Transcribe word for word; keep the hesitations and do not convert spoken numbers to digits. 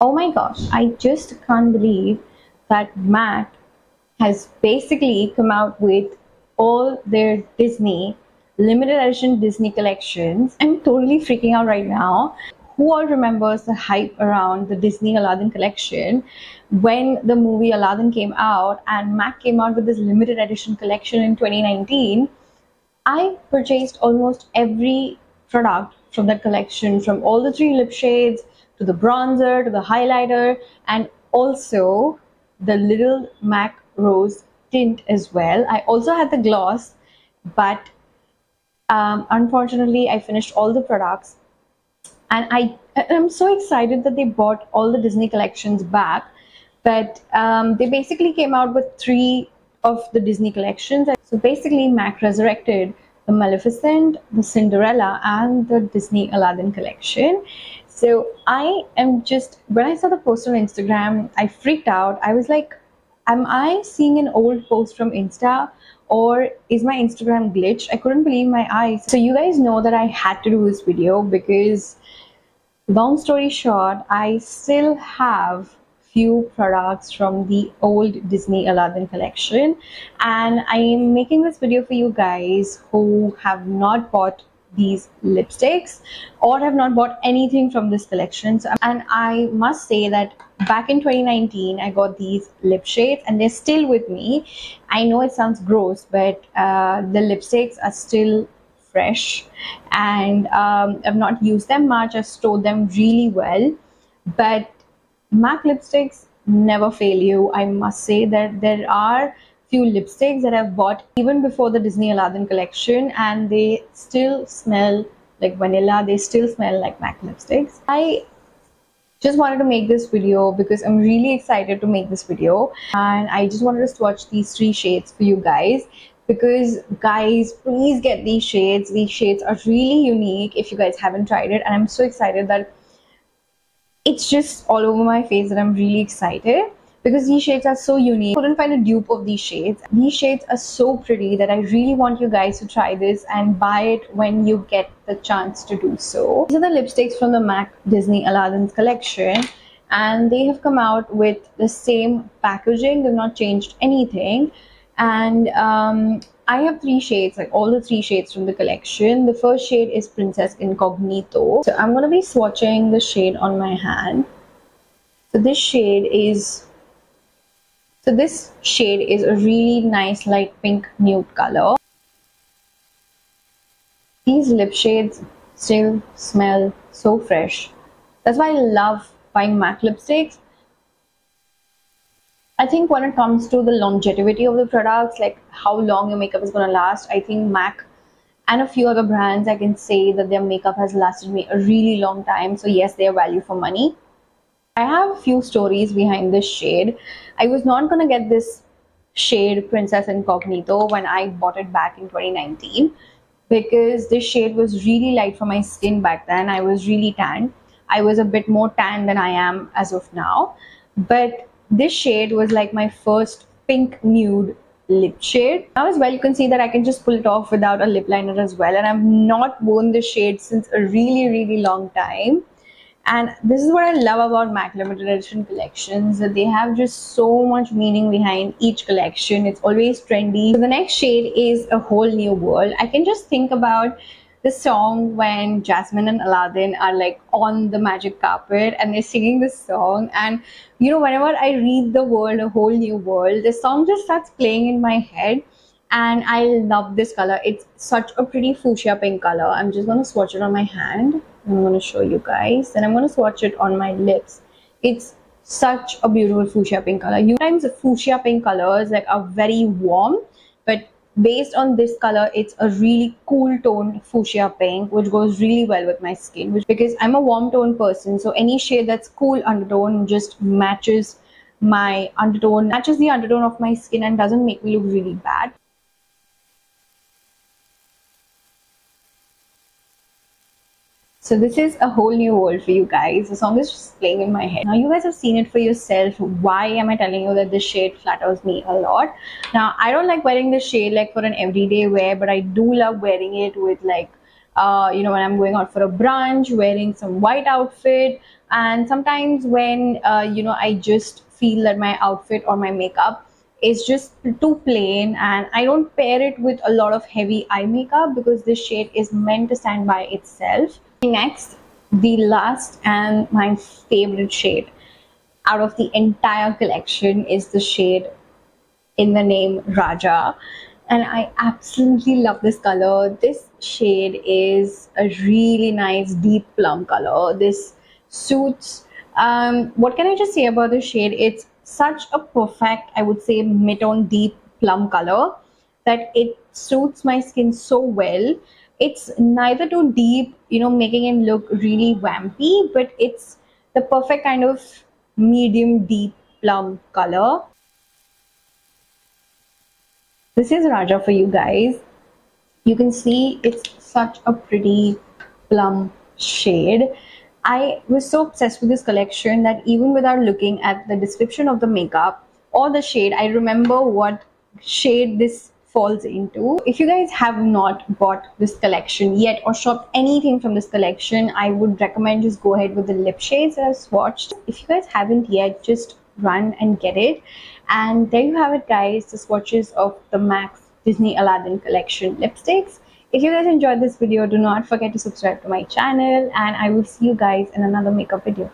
Oh my gosh, I just can't believe that MAC has basically come out with all their Disney, limited edition Disney collections. I'm totally freaking out right now. Who all remembers the hype around the Disney Aladdin collection when the movie Aladdin came out and MAC came out with this limited edition collection in twenty nineteen? I purchased almost every product from that collection, from all the three lip shades to the bronzer to the highlighter, and also the little MAC rose tint as well. I also had the gloss, but um, unfortunately I finished all the products. And I am so excited that they bought all the Disney collections back, but um, they basically came out with three of the Disney collections. So basically MAC resurrected the Maleficent, the Cinderella, and the Disney Aladdin collection. So I am just, when I saw the post on Instagram, I freaked out. I was like, am I seeing an old post from Insta? Or is my Instagram glitched? I couldn't believe my eyes. So you guys know that I had to do this video because, long story short, I still have few products from the old Disney Aladdin collection, and I am making this video for you guys who have not bought these lipsticks or have not bought anything from this collection. So, and I must say that back in twenty nineteen I got these lip shades and they're still with me. I know it sounds gross, but uh, the lipsticks are still fresh, and um, I've not used them much. I stored them really well, but MAC lipsticks never fail you. I must say that there are few lipsticks that I've bought even before the Disney Aladdin collection, and they still smell like vanilla. They still smell like MAC lipsticks. I just wanted to make this video because I'm really excited to make this video, and I just wanted to swatch these three shades for you guys because, guys, please get these shades. These shades are really unique if you guys haven't tried it, and I'm so excited that it's just all over my face that I'm really excited. Because these shades are so unique, I couldn't find a dupe of these shades. These shades are so pretty that I really want you guys to try this and buy it when you get the chance to do so. These are the lipsticks from the MAC Disney Aladdin's collection, and they have come out with the same packaging. They've not changed anything, and um, I have three shades, like all the three shades from the collection. The first shade is Princess Incognito. So I'm going to be swatching the shade on my hand. So this shade is... So this shade is a really nice light pink nude color. These lip shades still smell so fresh. That's why I love buying MAC lipsticks. I think when it comes to the longevity of the products, like how long your makeup is going to last, I think MAC and a few other brands, I can say that their makeup has lasted me a really long time. So yes, they are value for money. I have a few stories behind this shade. I was not going to get this shade Princess Incognito when I bought it back in twenty nineteen because this shade was really light for my skin back then. I was really tan. I was a bit more tan than I am as of now. But this shade was like my first pink nude lip shade. Now as well, you can see that I can just pull it off without a lip liner as well. And I've not worn this shade since a really, really long time. And this is what I love about MAC limited edition collections, that they have just so much meaning behind each collection. It's always trendy. So the next shade is A Whole New World. I can just think about the song when Jasmine and Aladdin are like on the magic carpet and they're singing this song. And you know, whenever I read the word A Whole New World, this song just starts playing in my head. And I love this color. It's such a pretty fuchsia pink color. I'm just going to swatch it on my hand. I'm going to show you guys. Then I'm going to swatch it on my lips. It's such a beautiful fuchsia pink color. Sometimes the fuchsia pink colors like are very warm, but based on this color, it's a really cool toned fuchsia pink, which goes really well with my skin, which, because I'm a warm toned person. So any shade that's cool undertone just matches my undertone, matches the undertone of my skin and doesn't make me look really bad. So this is A Whole New World for you guys. The song is just playing in my head. Now you guys have seen it for yourself. Why am I telling you that this shade flatters me a lot? Now I don't like wearing this shade like for an everyday wear, but I do love wearing it with like uh, you know, when I'm going out for a brunch, wearing some white outfit. And sometimes when, uh, you know, I just feel that my outfit or my makeup is just too plain, and I don't pair it with a lot of heavy eye makeup because this shade is meant to stand by itself. Next, the last and my favorite shade out of the entire collection is the shade in the name Rajah, and I absolutely love this color. This shade is a really nice deep plum color. This suits, um, what can I just say about this shade? It's such a perfect, I would say, mid-tone deep plum color that it suits my skin so well. It's neither too deep, you know, making it look really vampy, but it's the perfect kind of medium deep plum color. This is Rajah for you guys. You can see it's such a pretty plum shade. I was so obsessed with this collection that even without looking at the description of the makeup or the shade, I remember what shade this falls into. If you guys have not bought this collection yet or shopped anything from this collection, I would recommend just go ahead with the lip shades that I've swatched. If you guys haven't yet, just run and get it. And there you have it, guys, the swatches of the MAC Disney Aladdin collection lipsticks. If you guys enjoyed this video, do not forget to subscribe to my channel, and I will see you guys in another makeup video.